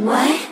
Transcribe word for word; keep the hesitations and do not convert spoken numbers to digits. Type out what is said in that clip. What?